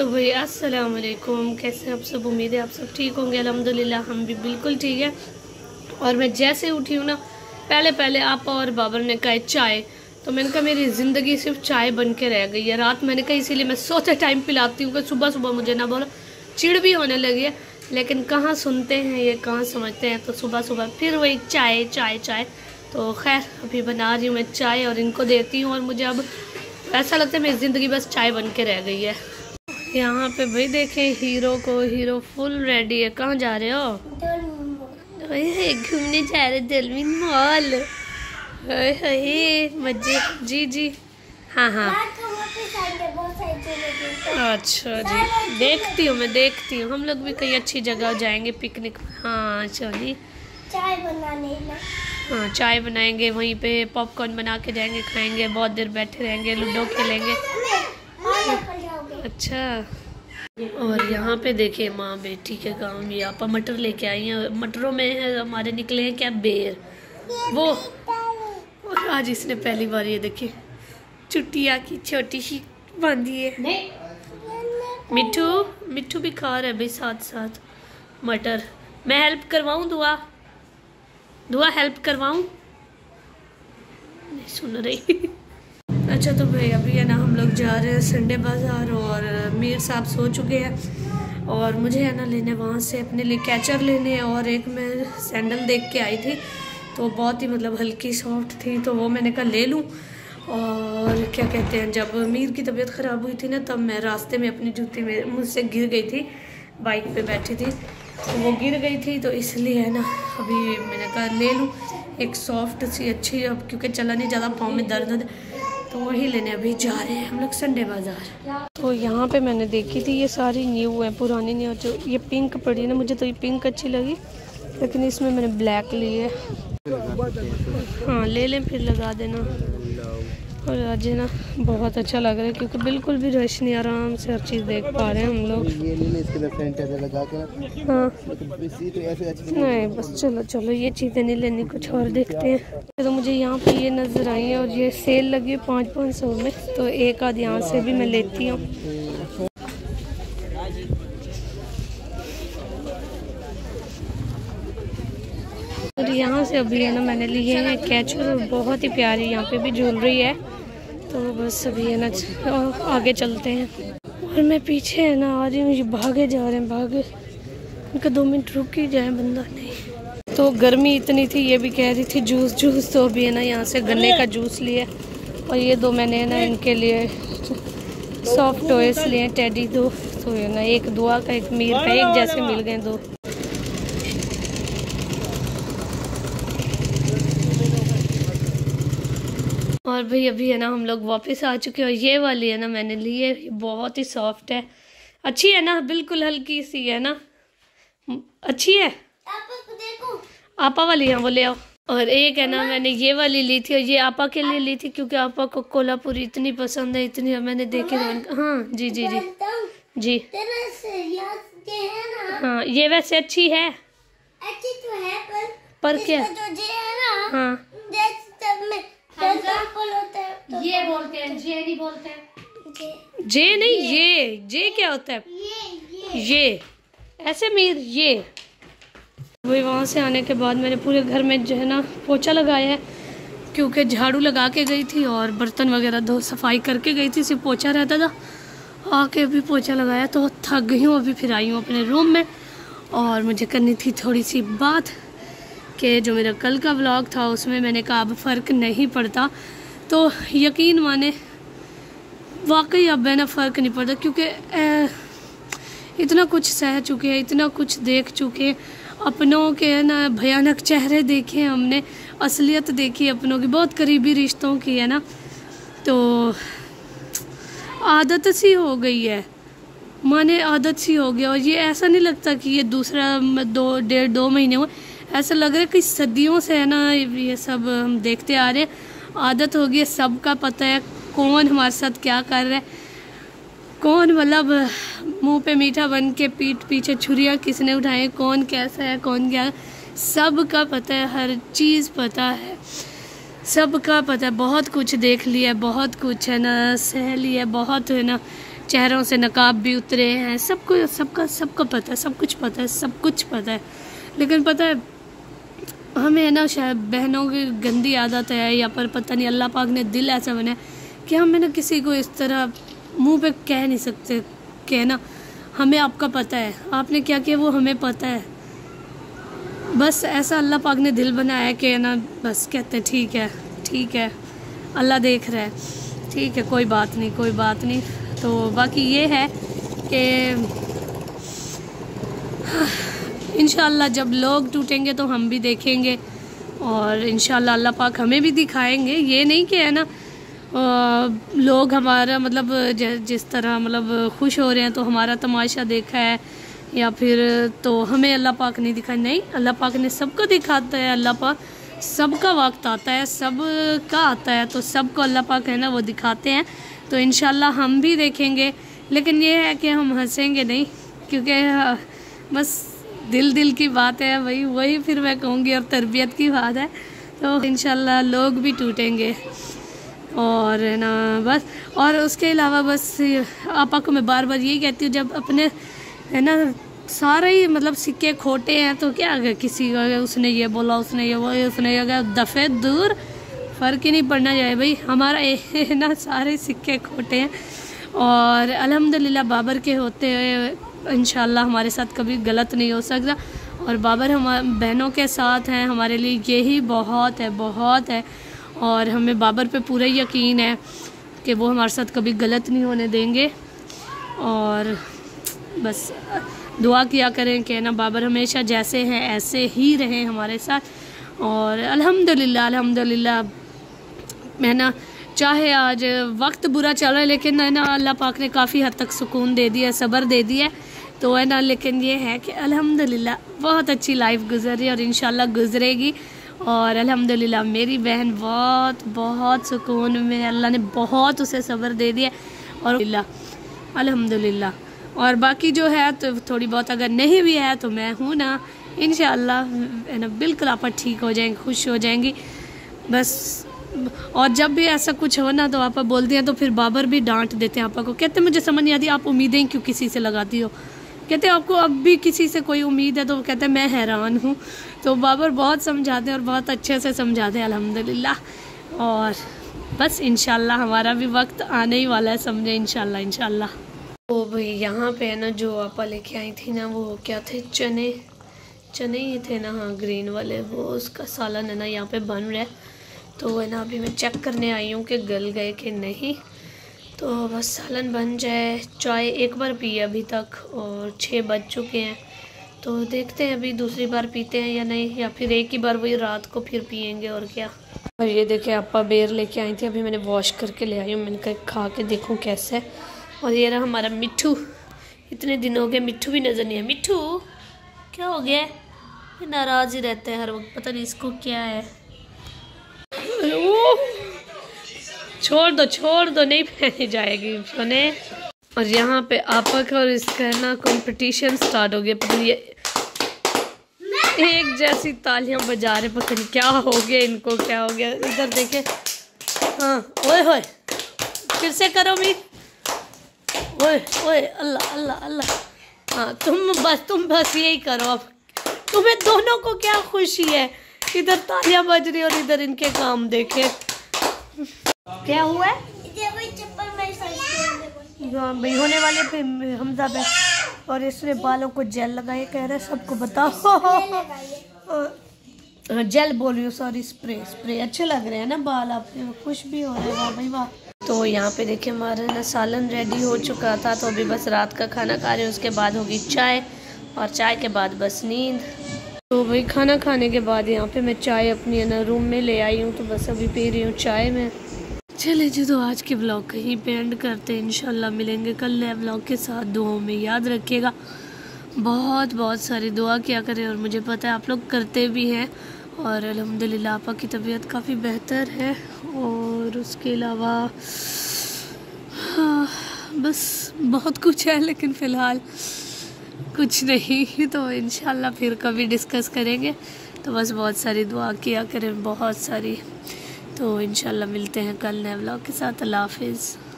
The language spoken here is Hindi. तो भैया अस्सलाम वालेकुम, कैसे हैं आप सब। उम्मीद है आप सब ठीक होंगे। अल्हम्दुलिल्लाह हम भी बिल्कुल ठीक है। और मैं जैसे उठी हूँ ना, पहले आपा और बाबर ने कहा चाय, तो मैंने कहा मेरी ज़िंदगी सिर्फ चाय बन के रह गई है। रात मैंने कहा इसीलिए मैं सोते टाइम पिलाती हूँ कि सुबह सुबह मुझे ना बोलो, चिड़ भी होने लगी है। लेकिन कहाँ सुनते हैं ये, कहाँ समझते हैं। तो सुबह सुबह फिर वही चाय चाय चाय। तो खैर अभी बना रही हूँ मैं चाय और इनको देती हूँ। और मुझे अब ऐसा लगता है मेरी ज़िंदगी बस चाय बन के रह गई है। यहाँ पे भाई देखें हीरो को, हीरो फुल रेडी है। कहाँ जा रहे हो? घूमने जा रहे डलमिन मॉल। मजे। जी जी हाँ हाँ अच्छा जी, देखती हूँ मैं, देखती हूँ। हम लोग भी कई अच्छी जगह जाएंगे पिकनिक। हाँ चलिए, चाय बनाने ना। हाँ चाय बनाएंगे, वहीं पे पॉपकॉर्न बना के जाएंगे, खाएंगे, बहुत देर बैठे रहेंगे, लूडो खेलेंगे। अच्छा। और यहाँ पे देखिए माँ बेटी के काम, ये आपा मटर लेके आई हैं। मटरों में है हमारे निकले हैं क्या बेर वो। और आज इसने पहली बार ये देखिए चुटिया की छोटी सी बांधी है। मिठू मिठू भी खा रहा है भाई साथ साथ मटर। मैं हेल्प करवाऊँ दुआ, दुआ हेल्प करवाऊँ, नहीं सुन रही। अच्छा तो भाई अभी है ना हम लोग जा रहे हैं संडे बाज़ार, और मीर साहब सो चुके हैं। और मुझे है ना लेने वहाँ से अपने लिए कैचर लेने, और एक मैं सैंडल देख के आई थी तो बहुत ही मतलब हल्की सॉफ्ट थी, तो वो मैंने कहा ले लूँ। और क्या कहते हैं, जब मीर की तबीयत ख़राब हुई थी ना, तब मैं रास्ते में अपनी जूती में मुझसे गिर गई थी, बाइक पे बैठी थी तो वो गिर गई थी, तो इसलिए है ना अभी मैंने कहा ले लूँ एक सॉफ्ट सी अच्छी, अब क्योंकि चला नहीं ज़्यादा, पाँव में दर्द, तो वही लेने अभी जा रहे हैं हम लोग संडे बाज़ार। तो यहाँ पे मैंने देखी थी, ये सारी न्यू है, पुरानी नहीं। जो ये पिंक पड़ी है ना, मुझे तो ये पिंक अच्छी लगी, लेकिन इसमें मैंने ब्लैक ली है। हाँ ले लें फिर लगा देना। और आज ना बहुत अच्छा लग रहा है क्योंकि बिल्कुल भी रश नहीं, आराम से हर चीज़ देख पा रहे हैं हम लोग। हाँ नहीं बस चलो चलो, ये चीज़ें नहीं लेनी, कुछ और देखते हैं। तो मुझे यहाँ पे ये नज़र आई है, और ये सेल लगी है 500 में, तो एक आध यहाँ से भी मैं लेती हूँ। और यहाँ से अभी है ना मैंने लिए हैं कैचर, और बहुत ही प्यारी यहाँ पे भी ज्वेलरी है। तो बस अभी है ना आगे चलते हैं। और मैं पीछे है ना आ रही हूँ, भागे जा रहे हैं भागे, उनका 2 मिनट रुक ही जाए बंदा नहीं। तो गर्मी इतनी थी, ये भी कह रही थी जूस जूस, तो अभी है ना यहाँ से गन्ने का जूस लिया। और ये दो मैंने ना इनके लिए सॉफ्ट टॉयज लिए, टेडी दो, तो है ना एक दुआ का एक मीर का, एक जैसे मिल गए दो। और भाई अभी है ना हम लोग वापस आ चुके हैं। और ये वाली है ना मैंने ली है, बहुत ही सॉफ्ट है, अच्छी है ना, बिल्कुल हल्की सी है ना, अच्छी है। देखो आपा वाली है, वो ले आओ। और एक है ना मैंने ये वाली ली थी, और ये आपा के लिए ली थी क्योंकि आपा को कोल्हापुरी इतनी पसंद है, इतनी मैंने देखी। हाँ जी जी जी जी हाँ ये वैसे अच्छी है, अच्छी तो है पर क्या हाँ ये बोलते हैं, जे नहीं बोलते हैं, जे नहीं ये क्या होता है ये ऐसे मीर ये। वही वहाँ से आने के बाद मैंने पूरे घर में जो है ना पोछा लगाया है, क्योंकि झाड़ू लगा के गई थी और बर्तन वगैरह धो सफाई करके गई थी, सिर्फ पोछा रहता था। आके भी पोछा लगाया तो थक गई हूँ, अभी फिर आई हूँ अपने रूम में। और मुझे करनी थी थोड़ी सी बात, कि जो मेरा कल का व्लॉग था उसमें मैंने कहा अब फ़र्क नहीं पड़ता, तो यकीन माने वाकई अब है ना फ़र्क नहीं पड़ता, क्योंकि इतना कुछ सह चुके हैं, इतना कुछ देख चुके, अपनों के है ना भयानक चेहरे देखे हमने, असलियत देखी अपनों की, बहुत करीबी रिश्तों की है ना, तो आदत सी हो गई है, माने आदत सी हो गया। और ये ऐसा नहीं लगता कि ये दूसरा 1.5-2 महीने हुए, ऐसा लग रहा है कि सदियों से है ना ये सब हम देखते आ रहे हैं, आदत हो गई है, सबका पता है कौन हमारे साथ क्या कर रहा है, कौन मतलब मुंह पे मीठा बन के पीठ पीछे छुरियाँ किसने उठाए, कौन कैसा है कौन क्या, सब का पता है, हर चीज़ पता है, सब का पता है। बहुत कुछ देख लिया, बहुत कुछ है ना सह लिया, बहुत है ना चेहरों से नकाब भी उतरे हैं, सबको सबका पता है, सब कुछ पता है। लेकिन पता है हमें है ना, शायद बहनों की गंदी आदत है या पर पता नहीं अल्लाह पाक ने दिल ऐसा बनाया कि हम है ना किसी को इस तरह मुंह पे कह नहीं सकते कि ना हमें आपका पता है, आपने क्या किया वो हमें पता है। बस ऐसा अल्लाह पाक ने दिल बनाया है कि ना बस कहते हैं ठीक है अल्लाह देख रहा है, ठीक है कोई बात नहीं। तो बाकी ये है कि इंशाअल्लाह जब लोग टूटेंगे तो हम भी देखेंगे और इंशाअल्लाह अल्लाह पाक हमें भी दिखाएंगे। ये नहीं कि है ना लोग हमारा मतलब जिस तरह मतलब खुश हो रहे हैं तो हमारा तमाशा देखा है या फिर तो हमें अल्लाह पाक नहीं दिखाया, नहीं, अल्लाह पाक ने सबको दिखाता है। अल्लाह पाक सबका वक्त आता है, सबका आता है, तो सबको अल्लाह पाक है ना वो दिखाते हैं। तो इंशाल्लाह हम भी देखेंगे, लेकिन ये है कि हम हंसेंगे नहीं, क्योंकि बस दिल की बात है, वही फिर मैं कहूँगी और तरबियत की बात है। तो इंशाल्लाह लोग भी टूटेंगे और है ना बस। और उसके अलावा बस आपा को मैं बार बार यही कहती हूँ, जब अपने है ना सारे ही मतलब सिक्के खोटे हैं तो क्या अगर किसी का उसने ये बोला उसने ये कहा, दफ़े दूर फ़र्क ही नहीं पड़ना चाहिए भाई, हमारा है ना सारे सिक्के खोटे हैं। और अल्हम्दुलिल्लाह बाबर के होते हुए इंशाल्लाह हमारे साथ कभी गलत नहीं हो सकता और बाबर हमारे बहनों के साथ हैं, हमारे लिए यही बहुत है। और हमें बाबर पे पूरा यकीन है कि वो हमारे साथ कभी गलत नहीं होने देंगे। और बस दुआ किया करें कि ना बाबर हमेशा जैसे हैं ऐसे ही रहें हमारे साथ। और अल्हम्दुलिल्लाह मैं ना चाहे आज वक्त बुरा चल रहा है लेकिन है ना अल्लाह पाक ने काफ़ी हद तक सुकून दे दिया, सब्र दे दिया, तो है ना लेकिन ये है कि अल्हम्दुलिल्लाह बहुत अच्छी लाइफ गुजर रही है और इंशाल्लाह गुजरेगी। और अल्हम्दुलिल्लाह मेरी बहन बहुत सुकून में, अल्लाह ने बहुत उसे सब्र दे दिया और अल्हम्दुलिल्लाह। और बाकी जो है तो थोड़ी बहुत अगर नहीं भी है तो मैं हूँ ना, इंशाअल्लाह है ना बिल्कुल आप ठीक हो जाएंगे, खुश हो जाएंगी बस। और जब भी ऐसा कुछ हो ना तो आपा बोलती हैं तो फिर बाबर भी डांट देते हैं आपा को, कहते मुझे समझ नहीं आती आप उम्मीदें क्यों किसी से लगाती हो, कहते आपको अब भी किसी से कोई उम्मीद है, तो कहते मैं हैरान हूँ। तो बाबर बहुत समझाते हैं और बहुत अच्छे से समझाते हैं अल्हम्दुलिल्लाह। और बस इंशाअल्लाह हमारा भी वक्त आने ही वाला है, समझे इंशाअल्लाह। वो भाई यहाँ पे है ना जो आपा लेके आई थी ना वो क्या थे, चने ये थे ना, हाँ ग्रीन वाले, वो उसका सालन है ना यहाँ पे बन रहा है। तो है ना अभी मैं चेक करने आई हूँ कि गल गए कि नहीं, तो बस सालन बन जाए। चाय एक बार पी अभी तक और 6 बज चुके हैं, तो देखते हैं अभी दूसरी बार पीते हैं या नहीं, या फिर एक ही बार वही रात को फिर पियेंगे और क्या। और ये देखें आपा बेर लेके आई थी, अभी मैंने वॉश करके ले आई हूँ, मैंने कहा खा के देखूँ कैसा है। और ये रहा हमारा मिट्ठू, इतने दिन हो गए मिट्ठू भी नज़र नहीं है। मिट्ठू क्या हो गया, ये नाराज़ ही रहता है हर वक्त, पता नहीं इसको क्या है। छोड़ दो नहीं पहनी जाएगी सोने। और यहाँ पे आपा का और इसका ना कंपटीशन स्टार्ट हो गया, पता नहीं एक जैसी तालियां बजा रहे, पता नहीं क्या हो गया इनको, क्या हो गया। इधर देखे, हाँ ओए होए फिर से करो मीट, ओए ओए अल्लाह। हाँ तुम बस यही करो अब, तुम्हें दोनों को क्या खुशी है, इधर तालियां बज रही और इधर इनके काम देखे। क्या हुआ है भाई, होने वाले पे हमजा पे, और इसने बालों को जेल लगाए, कह रहे सबको बताओ जेल बोल रही हूँ, सॉरी स्प्रे। अच्छे लग रहे हैं ना बाल आपके, खुश भी हो रहे हैं भाई वाह। तो यहाँ पे देखिए हमारा ना सालन रेडी हो चुका था, तो अभी बस रात का खाना खा रहे हैं, उसके बाद होगी चाय और चाय के बाद बस नींद। तो भाई खाना खाने के बाद यहाँ पे मैं चाय अपनी ना रूम में ले आई हूँ, तो बस अभी पी रही हूँ चाय में। चले जी, तो आज के ब्लॉग कहीं पे एंड करते हैं, इंशाल्लाह मिलेंगे कल नए ब्लॉग के साथ। दुआओं में याद रखिएगा, बहुत सारी दुआ किया करें, और मुझे पता है आप लोग करते भी हैं। और अल्हम्दुलिल्लाह आपा की तबीयत काफ़ी बेहतर है, और उसके अलावा हाँ बस बहुत कुछ है लेकिन फ़िलहाल कुछ नहीं, तो इंशाल्लाह फिर कभी डिस्कस करेंगे। तो बस बहुत सारी दुआ किया करें, बहुत सारी। तो इंशाल्लाह मिलते हैं कल नए व्लॉग के साथ, अल्लाह हाफिज़।